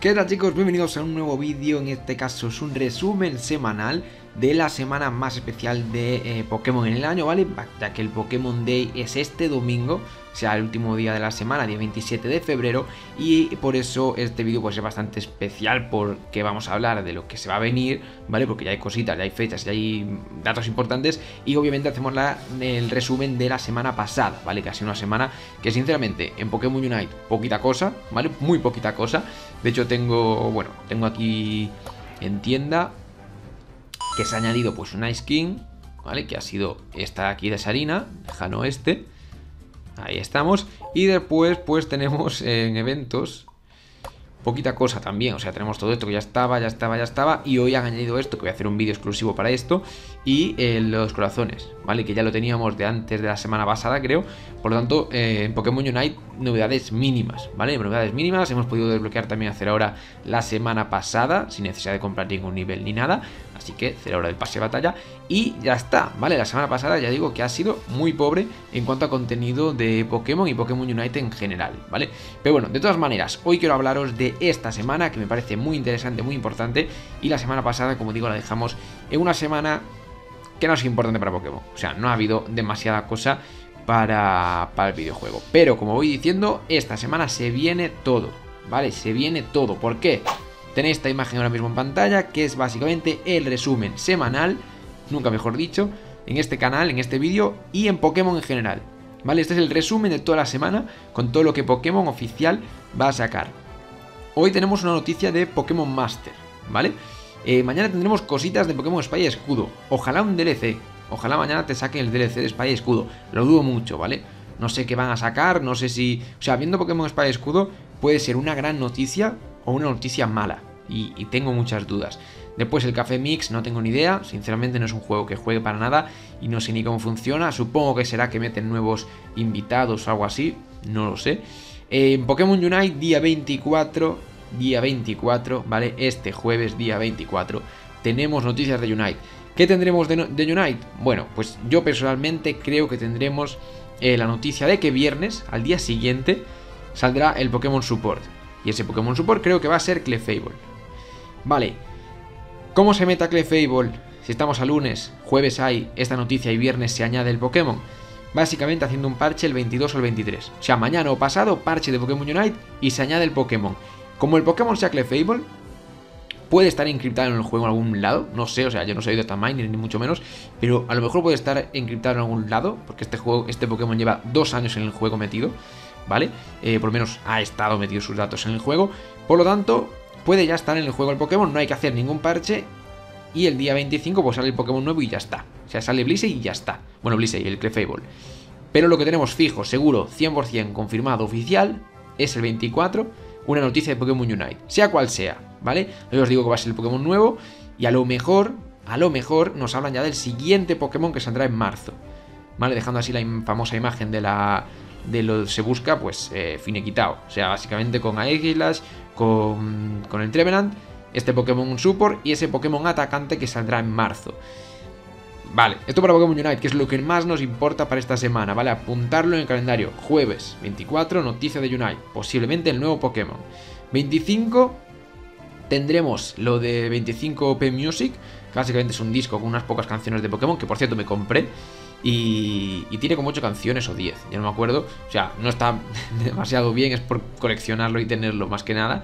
¿Qué tal, chicos? Bienvenidos a un nuevo vídeo. En este caso es un resumen semanal de la semana más especial de Pokémon en el año, ¿vale? Ya que el Pokémon Day es este domingo, o sea, el último día de la semana, día 27 de febrero, y por eso este vídeo pues es bastante especial, porque vamos a hablar de lo que se va a venir, ¿vale? Porque ya hay cositas, ya hay fechas, ya hay datos importantes, y obviamente hacemos el resumen de la semana pasada, ¿vale? Casi una semana que sinceramente en Pokémon Unite poquita cosa, ¿vale? Muy poquita cosa. De hecho tengo, bueno, tengo aquí en tienda que se ha añadido pues una skin, ¿vale? Que ha sido esta aquí de Sarina, Jano este. Ahí estamos. Y después pues tenemos en eventos poquita cosa también, o sea, tenemos todo esto que ya estaba, y hoy han añadido esto, que voy a hacer un vídeo exclusivo para esto, y los corazones, ¿vale? Que ya lo teníamos de antes de la semana pasada, creo. Por lo tanto, en Pokémon Unite, novedades mínimas, ¿vale? Novedades mínimas. Hemos podido desbloquear también a 0 hora la semana pasada, sin necesidad de comprar ningún nivel ni nada, así que 0 hora del pase de batalla, y ya está, ¿vale? La semana pasada ya digo que ha sido muy pobre en cuanto a contenido de Pokémon y Pokémon Unite en general, ¿vale? Pero bueno, de todas maneras, hoy quiero hablaros de esta semana, que me parece muy interesante, muy importante. Y la semana pasada, como digo, la dejamos en una semana que no es importante para Pokémon, o sea, no ha habido demasiada cosa para el videojuego. Pero como voy diciendo, esta semana se viene todo, ¿vale? Se viene todo. ¿Por qué? Tenéis esta imagen ahora mismo en pantalla, que es básicamente el resumen semanal, nunca mejor dicho, en este canal, en este vídeo y en Pokémon en general, ¿vale? Este es el resumen de toda la semana, con todo lo que Pokémon oficial va a sacar. Hoy tenemos una noticia de Pokémon Master, ¿vale? Mañana tendremos cositas de Pokémon Espada y Escudo. Ojalá un DLC. Ojalá mañana te saquen el DLC de Espada y Escudo. Lo dudo mucho, ¿vale? No sé qué van a sacar, no sé si... O sea, viendo Pokémon Espada y Escudo puede ser una gran noticia o una noticia mala. Y tengo muchas dudas. Después el Café Mix, no tengo ni idea. Sinceramente no es un juego que juegue para nada y no sé ni cómo funciona. Supongo que será que meten nuevos invitados o algo así. No lo sé. En Pokémon Unite, día 24, ¿vale? Este jueves, día 24, tenemos noticias de Unite. ¿Qué tendremos de Unite? Bueno, pues yo personalmente creo que tendremos la noticia de que viernes, al día siguiente, saldrá el Pokémon Support. Y ese Pokémon Support creo que va a ser Clefable. Vale, ¿cómo se meta Clefable? Si estamos a lunes, jueves hay esta noticia y viernes se añade el Pokémon. Básicamente haciendo un parche el 22 o el 23. O sea, mañana o pasado, parche de Pokémon Unite y se añade el Pokémon. Como el Pokémon sea Clefable, puede estar encriptado en el juego en algún lado. No sé, o sea, yo no soy de Datamine ni mucho menos. Pero a lo mejor puede estar encriptado en algún lado. Porque este Pokémon lleva 2 años en el juego metido, ¿vale? Por lo menos ha estado metido sus datos en el juego. Por lo tanto, puede ya estar en el juego el Pokémon. No hay que hacer ningún parche. Y el día 25 pues sale el Pokémon nuevo y ya está. O sea, sale Blissey y ya está. Bueno, Blissey, el Clefable. Pero lo que tenemos fijo, seguro, 100% confirmado, oficial, es el 24, una noticia de Pokémon Unite. Sea cual sea, ¿vale? Yo os digo que va a ser el Pokémon nuevo y a lo mejor nos hablan ya del siguiente Pokémon que saldrá en marzo, ¿vale? Dejando así la famosa imagen de lo que se busca, pues finiquitado. O sea, básicamente con Aegislash, con el Trevenant, este Pokémon Support y ese Pokémon atacante que saldrá en marzo. Vale, esto para Pokémon Unite, que es lo que más nos importa para esta semana, ¿vale? Apuntarlo en el calendario. Jueves 24, noticia de Unite, posiblemente el nuevo Pokémon. 25, tendremos lo de 25P Music, que básicamente es un disco con unas pocas canciones de Pokémon, que por cierto me compré, y tiene como 8 canciones o 10, ya no me acuerdo. O sea, no está demasiado bien, es por coleccionarlo y tenerlo más que nada,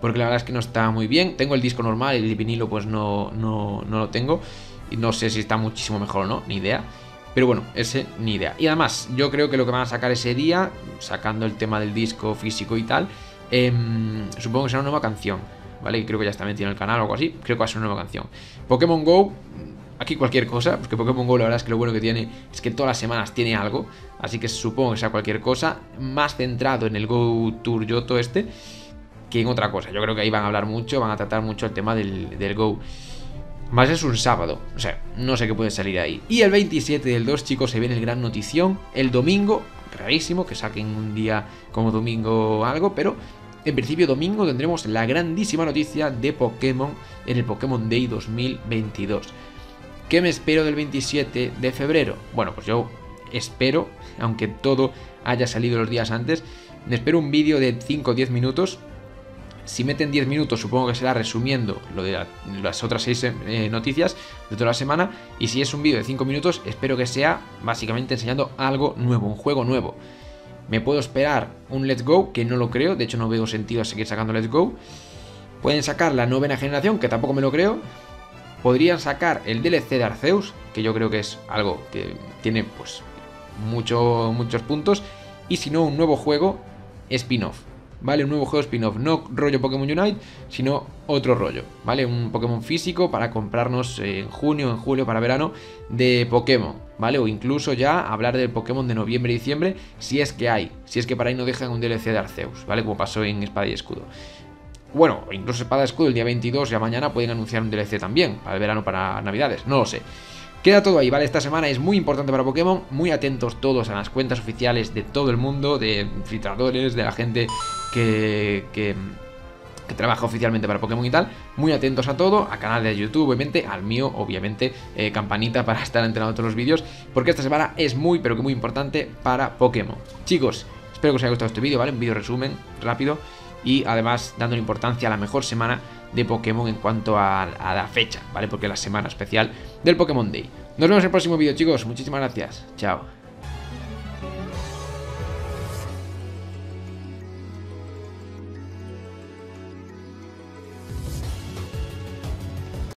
porque la verdad es que no está muy bien. Tengo el disco normal, el vinilo pues no lo tengo. Y no sé si está muchísimo mejor o no, ni idea. Pero bueno, ese ni idea. Y además, yo creo que lo que van a sacar ese día, sacando el tema del disco físico y tal, supongo que será una nueva canción, ¿vale? Creo que ya está metido en el canal o algo así. Creo que va a ser una nueva canción. Pokémon Go, aquí cualquier cosa, porque Pokémon Go la verdad es que lo bueno que tiene es que todas las semanas tiene algo. Así que supongo que sea cualquier cosa, más centrado en el Go Tour Yoto este que en otra cosa. Yo creo que ahí van a hablar mucho, van a tratar mucho el tema del Go. Más es un sábado, o sea, no sé qué puede salir ahí. Y el 27 del 2, chicos, se viene el gran notición. El domingo, rarísimo que saquen un día como domingo algo, pero en principio domingo tendremos la grandísima noticia de Pokémon en el Pokémon Day 2022. ¿Qué me espero del 27 de febrero? Bueno, pues yo espero, aunque todo haya salido los días antes, me espero un vídeo de 5 o 10 minutos Si meten 10 minutos, supongo que será resumiendo lo de las otras 6 noticias de toda la semana. Y si es un vídeo de 5 minutos, espero que sea básicamente enseñando algo nuevo, un juego nuevo. Me puedo esperar un Let's Go, que no lo creo. De hecho, no veo sentido a seguir sacando Let's Go. Pueden sacar la 9ª generación, que tampoco me lo creo. Podrían sacar el DLC de Arceus, que yo creo que es algo que tiene pues muchos puntos. Y si no, un nuevo juego spin-off. ¿Vale? Un nuevo juego spin-off, no rollo Pokémon Unite, sino otro rollo, ¿vale? Un Pokémon físico para comprarnos en junio, en julio, para verano, de Pokémon, ¿vale? O incluso ya hablar del Pokémon de noviembre y diciembre, si es que hay, si es que para ahí no dejan un DLC de Arceus, ¿vale? Como pasó en Espada y Escudo. Bueno, incluso Espada y Escudo el día 22, ya mañana, pueden anunciar un DLC también, para el verano, para Navidades, no lo sé. Queda todo ahí, ¿vale? Esta semana es muy importante para Pokémon, muy atentos todos a las cuentas oficiales de todo el mundo, de filtradores, de la gente que trabaja oficialmente para Pokémon y tal. Muy atentos a todo, a canal de YouTube, obviamente, al mío, obviamente, campanita para estar enterado de todos los vídeos, porque esta semana es muy, pero que muy importante para Pokémon. Chicos, espero que os haya gustado este vídeo, ¿vale? Un vídeo resumen, rápido, y además dando importancia a la mejor semana de Pokémon en cuanto a la fecha, ¿vale? Porque es la semana especial del Pokémon Day. Nos vemos en el próximo vídeo, chicos. Muchísimas gracias. Chao.